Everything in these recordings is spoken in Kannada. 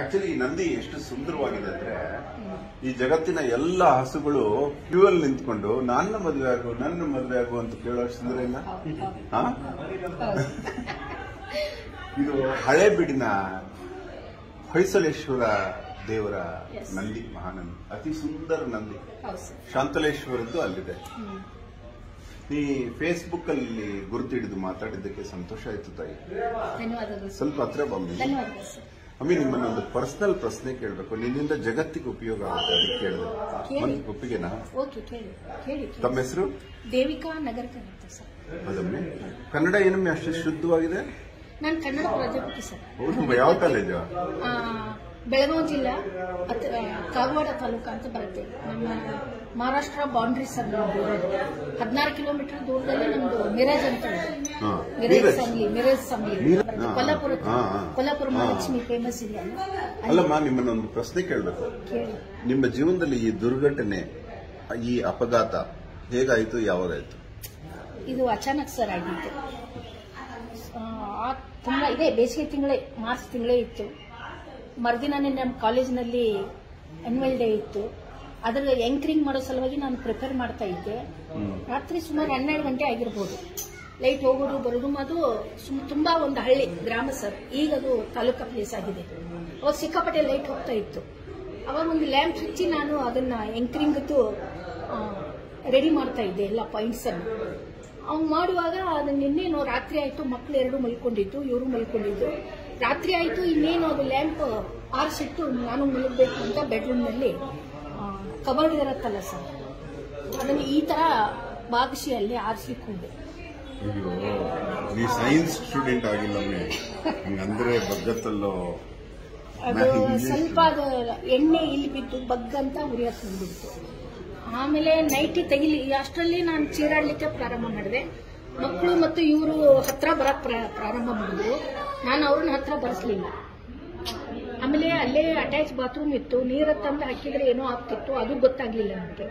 ಆಕ್ಚುಲಿ ನಂದಿ ಎಷ್ಟು ಸುಂದರವಾಗಿದೆ ಅಂದ್ರೆ ಈ ಜಗತ್ತಿನ ಎಲ್ಲ ಹಸುಗಳು ಕ್ಯೂ ಅಲ್ಲಿ ನಿಂತ್ಕೊಂಡು ನನ್ನ ಮದುವೆ ಆಗು ಅಂತ ಕೇಳೋಷ್ಟು ಸುಂದರ ಇಲ್ಲ. ಇದು ಹಳೆಬೀಡಿನ ಹೊಯ್ಸಳೇಶ್ವರ ದೇವರ ನಂದಿ, ಮಹಾನಂದಿ, ಅತಿ ಸುಂದರ ನಂದಿ. ಶಾಂತಲೇಶ್ವರದ್ದು ಅಲ್ಲಿದೆ. ನೀ ಫೇಸ್ಬುಕ್ ಅಲ್ಲಿ ಗುರುತು ಹಿಡಿದು ಮಾತಾಡಿದ್ದಕ್ಕೆ ಸಂತೋಷ ಆಯ್ತು ತಾಯಿ. ಸ್ವಲ್ಪ ಹತ್ರ ಬಮ್ಮಿ. ಅಮ್ಮಿ, ನಿಮ್ಮನ್ನೊಂದು ಪರ್ಸನಲ್ ಪ್ರಶ್ನೆ ಕೇಳಬೇಕು. ನಿನ್ನಿಂದ ಜಗತ್ತಿಗೆ ಉಪಯೋಗ ಆಗುತ್ತೆ ಅದಕ್ಕೆ ಕೇಳಿದೆ. ಒಪ್ಪಿಗೆನಾ? ತಮ್ಮ ಹೆಸರು? ದೇವಿಕಾ ನಗರಕರ್ ಅಂತ ಸರ್. ಹೌದಮ್ಮಿ, ಕನ್ನಡ ಏನಮ್ಮಿ ಅಷ್ಟು ಶುದ್ಧವಾಗಿದೆ? ನಾನು ಕನ್ನಡ ಪ್ರಾಧ್ಯಾಪಕಿ ಸರ್. ಹೌದಮ್ಮ, ಯಾವ ಕಾಲೇಜು? ಬೆಳಗಾವಿ ಜಿಲ್ಲಾ ಕಾಗವಾಡ ತಾಲೂಕು ಅಂತ ಬರುತ್ತೆ. ನಮ್ಮ ಮಹಾರಾಷ್ಟ್ರ ಬೌಂಡ್ರಿ ಸರ್. 16 ಕಿಲೋಮೀಟರ್ ದೂರದಲ್ಲಿ ನಮ್ದು ಮಿರಜ್ ಅಂತ ಮಿರಜ್ ಸಂಗ್ಲಿ ಕೊಲ್ಲಾಪುರ ಮಹಾಲಕ್ಷ್ಮಿ ಫೇಮಸ್ ಇಲ್ಲ. ಅಲ್ಲಮ್ಮ, ನಿಮ್ಮನ್ನೊಂದು ಪ್ರಶ್ನೆ ಕೇಳಬೇಕು. ನಿಮ್ಮ ಜೀವನದಲ್ಲಿ ಈ ದುರ್ಘಟನೆ, ಈ ಅಪಘಾತ ಹೇಗಾಯ್ತು, ಯಾವಾಗಾಯ್ತು? ಇದು ಅಚಾನಕ್ ಸರ್ ಆಗಿತ್ತು. ತುಂಬಾ ಇದೆ, ಬೇಸಿಗೆ ತಿಂಗಳೇ, ಮಾರ್ಚ್ ತಿಂಗಳೇ ಇತ್ತು. ಮರುದಿನನೇ ನಮ್ಮ ಕಾಲೇಜಿನಲ್ಲಿ ಆನ್ಯುವಲ್ ಡೇ ಇತ್ತು. ಅದರ ಎಂಕರಿಂಗ್ ಮಾಡೋ ಸಲುವಾಗಿ ನಾನು ಪ್ರಿಪೇರ್ ಮಾಡ್ತಾ ಇದ್ದೆ. ರಾತ್ರಿ ಸುಮಾರು 12 ಗಂಟೆ ಆಗಿರ್ಬೋದು. ಲೈಟ್ ಹೋಗೋದು ಬರೋದು, ಅದು ತುಂಬಾ ಒಂದು ಹಳ್ಳಿ ಗ್ರಾಮ ಸರ್, ಈಗ ಅದು ತಾಲೂಕಾ ಪ್ಲೇಸ್ ಆಗಿದೆ. ಅವಾಗ ಸಿಕ್ಕಾಪಟ್ಟೆ ಲೈಟ್ ಹೋಗ್ತಾ ಇತ್ತು. ಅವಾಗ ಒಂದು ಲ್ಯಾಂಪ್ ಹಚ್ಚಿ ನಾನು ಅದನ್ನ ಎಂಕರಿಂಗದ್ದು ರೆಡಿ ಮಾಡ್ತಾ ಇದ್ದೆ, ಎಲ್ಲ ಪಾಯಿಂಟ್ಸ್ ಅನ್ನು. ಅವ್ನು ಮಾಡುವಾಗ ಅದನ್ನ ಇನ್ನೇನು ರಾತ್ರಿ ಆಯಿತು, ಮಕ್ಕಳು 2 ಮಲ್ಕೊಂಡಿದ್ದು, ಇವರು ಮಲ್ಕೊಂಡಿದ್ದು. ರಾತ್ರಿ ಆಯಿತು, ಇನ್ನೇನು ಅದು ಲ್ಯಾಂಪ್ ಆರಿಸಿಟ್ಟು ನಾನು ಮಲಗಬೇಕು ಅಂತ ಬೆಡ್ರೂಮ್ನಲ್ಲಿ ಕಬರ್ಡ್ ಇರತ್ತಲ್ಲ ಸರ್, ಅದನ್ನು ಈ ಥರ ಬಾಗಿಸಿಯಲ್ಲಿ ಆರಿಸಿಕೊಂಡೆ. ಸೈನ್ಸ್ ಸ್ಟೂಡೆಂಟ್ ಆಗಿಲ್ಲ ಅಂದ್ರೆ ಬಗ್ಗತ್ತಲ್ಲೋ ಸ್ವಲ್ಪ ಅದು ಎಣ್ಣೆ ಇಲ್ಲಿ ಬಿದ್ದು ಬಗ್ಗಂತ ಉರಿಯ ತುಂಬಿತ್ತು. ಆಮೇಲೆ ನೈಟಿ ತೆಗಿಲಿ, ಅಷ್ಟರಲ್ಲಿ ನಾನು ಚೀರಾಡ್ಲಿಕ್ಕೆ ಪ್ರಾರಂಭ ಮಾಡಿದೆ. ಮಕ್ಕಳು ಮತ್ತು ಇವರು ಹತ್ರ ಬರಕ್ ಪ್ರಾರಂಭ ಮಾಡಿದ್ರು. ನಾನು ಅವ್ರನ್ನ ಹತ್ರ ಬರೆಸಲಿಲ್ಲ. ಆಮೇಲೆ ಅಲ್ಲೇ ಅಟ್ಯಾಚ್ ಬಾತ್ರೂಮ್ ಇತ್ತು, ನೀರ ತಂದು ಹಾಕಿದ್ರೆ ಏನೋ ಆಗ್ತಿತ್ತು, ಅದು ಗೊತ್ತಾಗ್ಲಿಲ್ಲ ನನಗೆ.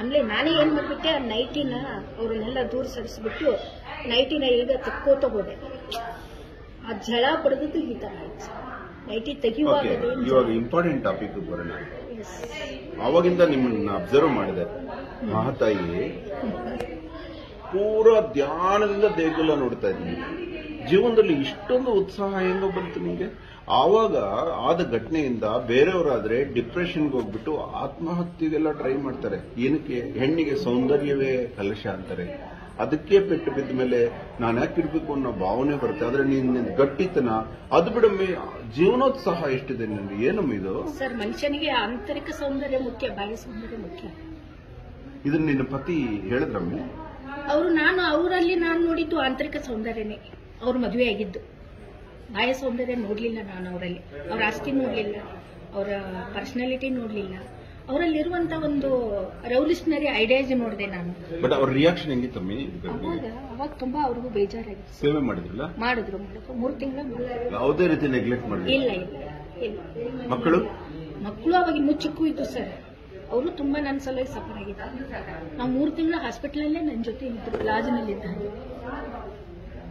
ಆಮೇಲೆ ನಾನೇ ಏನ್ ಮಾಡ್ಬಿಟ್ಟೆ, ಆ ನೈಟಿನ ಅವ್ರನ್ನೆಲ್ಲ ದೂರ ಸರಿಸ್ಬಿಟ್ಟು ನೈಟಿನ ಈಗ ತಕ್ಕೋತಗೋದೆ. ಆ ಝಳ ಬಡದ್ದು ಈ ತರ ಆಯ್ತು. ನೈಟಿ ತೆಗಿಯುವಾಗ ಇವಾಗ ಇಂಪಾರ್ಟೆಂಟ್ ಟಾಪಿಕ್ ಬರೋಣ. ಆವಾಗಿಂದ ನಿಮ್ಮನ್ನ ಅಬ್ಸರ್ವ್ ಮಾಡಿದೆ. ಮಹಾತಾಯಿ ಪೂರಾ ಧ್ಯಾನದಿಂದ ದೇಗುಲ ನೋಡ್ತಾ ಇದ್ದೀನಿ. ಜೀವನದಲ್ಲಿ ಇಷ್ಟೊಂದು ಉತ್ಸಾಹ ಹೆಂಗೋ ಬಂತು ನಿಮಗೆ? ಆವಾಗ ಆದ ಘಟನೆಯಿಂದ ಬೇರೆಯವರಾದ್ರೆ ಡಿಪ್ರೆಷನ್ಗೆ ಹೋಗ್ಬಿಟ್ಟು ಆತ್ಮಹತ್ಯೆಗೆಲ್ಲ ಟ್ರೈ ಮಾಡ್ತಾರೆ. ಏನಕ್ಕೆ? ಹೆಣ್ಣಿಗೆ ಸೌಂದರ್ಯವೇ ಕಲಶ ಅಂತಾರೆ. ಅದಕ್ಕೆ ಪೆಟ್ಟು ಬಿದ್ದ ಮೇಲೆ ನಾನು ಯಾಕಿರ್ಬೇಕು ಅನ್ನೋ ಭಾವನೆ ಬರುತ್ತೆ. ಆದ್ರೆ ನಿನ್ನ ಗಟ್ಟಿತನ ಅದು ಬಿಡಮ್ಮೆ. ಜೀವನೋತ್ಸಾಹ ಎಷ್ಟಿದೆ ನಿನ್ಗೆ? ಏನಮ್ಮ ಇದು? ಸರ್, ಮನುಷ್ಯನಿಗೆ ಆಂತರಿಕ ಸೌಂದರ್ಯ ಮುಖ್ಯ, ಬಾಹ್ಯ ಸೌಂದರ್ಯ ಮುಖ್ಯ. ಇದನ್ನ ನಿನ್ನ ಪತಿ ಹೇಳಿದ್ರಮ್ಮೆ? ಅವರು ಅವರಲ್ಲಿ ನಾನು ನೋಡಿದ್ದು ಆಂತರಿಕ ಸೌಂದರ್ಯನೇ. ಅವ್ರು ಮದುವೆ ಆಗಿದ್ದು ಬಾಹ್ಯ ಸೌಂದರ್ಯ ನೋಡ್ಲಿಲ್ಲ ನಾನು ಅವರಲ್ಲಿ. ಅವ್ರ ಆಸ್ತಿ ನೋಡ್ಲಿಲ್ಲ, ಅವರ ಪರ್ಸನಾಲಿಟಿ ನೋಡ್ಲಿಲ್ಲ, ಅವರಲ್ಲಿರುವಂತ ಒಂದು ರೆವಲ್ಯೂಷನರಿ ಐಡಿಯಾಸ್ ನೋಡಿದೆ ನಾನು. ಬಟ್ ಅವ್ರ ರಿಯಾಕ್ಷನ್ ಹೆಂಗಿತ್ತು? ಅವಾಗ ತುಂಬಾ ಅವ್ರಿಗೂ ಬೇಜಾರಾಗಿತ್ತು. ಸೇವೆ ಮಾಡಿದ್ರಲ್ಲ? ಮಾಡಿದ್ರು. 3 ತಿಂಗಳ ಯಾವುದೇ ರೀತಿ ನೆಗ್ಲೆಕ್ಟ್ ಮಾಡಿದ್ರು? ಇಲ್ಲ. ಮಕ್ಕಳು ಅವಾಗ ಇನ್ನೂ ಚಿಕ್ಕು ಇತ್ತು ಸರ್. ಅವರು ತುಂಬಾ ನನ್ನ ಸಲುವಾಗಿ ಸಫರ್ ಆಗಿತ್ತು. ನಾವು 3 ತಿಂಗಳ ಹಾಸ್ಪಿಟಲಲ್ಲೇ ನನ್ನ ಜೊತೆ ಇದ್ರು, ಲಾಜಿನಲ್ಲಿದ್ದರು.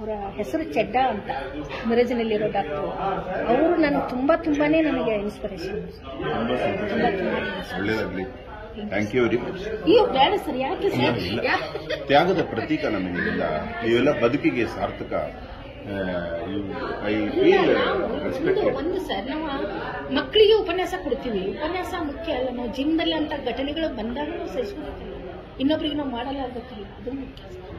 ಅವರ ಹೆಸರು ಚೆಡ್ಡಾ ಅಂತ, ಮಿರಜಿನಲ್ಲಿರೋ ಡಾಕ್ಟರ್ ಅವರು. ನಾನು ತುಂಬಾನೇ ನನಗೆ ಇನ್ಸ್ಪಿರೇಷನ್. ಒಳ್ಳೇದಾಗ್ಲಿ. Thank you very much. ಅಯ್ಯೋ ಬೇಡ ಸರ್, ಯಾಕೆ ಸರ್? ತ್ಯಾಗದ ಪ್ರತೀಕ ನಮಗಿಲ್ಲ ಇವೆಲ್ಲ, ಬದುಕಿಗೆ ಸಾರ್ಥಕ. ಒಂದು ಸರ್, ನಾವು ಮಕ್ಕಳಿಗೆ ಉಪನ್ಯಾಸ ಕೊಡ್ತೀವಿ. ಉಪನ್ಯಾಸ ಮುಖ್ಯ ಅಲ್ಲ, ನಾವು ಜೀವನದಲ್ಲಿ ಅಂತ ಘಟನೆಗಳು ಬಂದಾಗ ನಾವು ಸಹಿಸ್ಕೊಳ್ತೀವಿ. ಇನ್ನೊಬ್ರಿಗೆ ನಾವು ಮಾಡಲಾಗಬೇಕಲ್ಲ, ಅದು ಮುಖ್ಯ.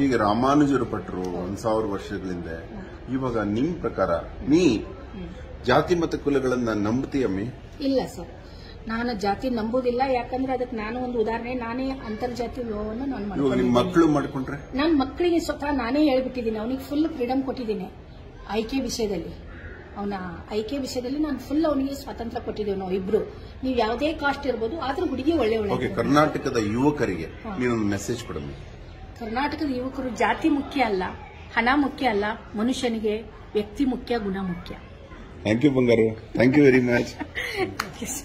ಹೀಗೆ ರಾಮಾನುಜರು ಪಟ್ಟರು 1000 ವರ್ಷಗಳಿಂದ. ಇವಾಗ ನಿಮ್ ಪ್ರಕಾರ ನೀ ಜಾತಿ ಮತ ಕುಲಗಳನ್ನ ನಂಬುತ್ತೀಯಮ್ಮಿ? ಇಲ್ಲ ಸರ್, ನಾನು ಜಾತಿ ನಂಬುದಿಲ್ಲ. ಯಾಕಂದ್ರೆ ಅದಕ್ಕೆ ನಾನು ಒಂದು ಉದಾಹರಣೆ, ನಾನೇ ಅಂತರ್ಜಾತಿ ವಿವಾಹವನ್ನು ನಾನು ಮಾಡ್ತೀನಿ. ಮಕ್ಕಳು ಮಾಡ್ಕೊಂಡ್ರೆ ನನ್ನ ಮಕ್ಕಳಿಗೆ ಸ್ವತಃ ನಾನೇ ಹೇಳ್ಬಿಟ್ಟಿದ್ದೀನಿ, ಅವನಿಗೆ ಫುಲ್ ಫ್ರೀಡಮ್ ಕೊಟ್ಟಿದ್ದೀನಿ. ಆಯ್ಕೆ ವಿಷಯದಲ್ಲಿ, ಅವನ ಆಯ್ಕೆ ವಿಷಯದಲ್ಲಿ ನಾನು ಫುಲ್ ಅವನಿಗೆ ಸ್ವಾತಂತ್ರ್ಯ ಕೊಟ್ಟಿದ್ದೇವೆ ನಾವು ಇಬ್ರು. ನೀವು ಯಾವುದೇ ಕಾಸ್ಟ್ ಇರ್ಬೋದು, ಆದ್ರೂ ಹುಡುಗಿ ಒಳ್ಳೆ. ಕರ್ನಾಟಕದ ಯುವಕರಿಗೆ ನೀನೊಂದು ಮೆಸೇಜ್ ಕೊಡೋದು. ಕರ್ನಾಟಕದ ಯುವಕರು ಜಾತಿ ಮುಖ್ಯ ಅಲ್ಲ, ಹಣ ಮುಖ್ಯ ಅಲ್ಲ, ಮನುಷ್ಯನಿಗೆ ವ್ಯಕ್ತಿ ಮುಖ್ಯ, ಗುಣ ಮುಖ್ಯ. ಥ್ಯಾಂಕ್ ಯು ಬಂಗಾರು, ಥ್ಯಾಂಕ್ ಯು ವೆರಿ ಮಚ್.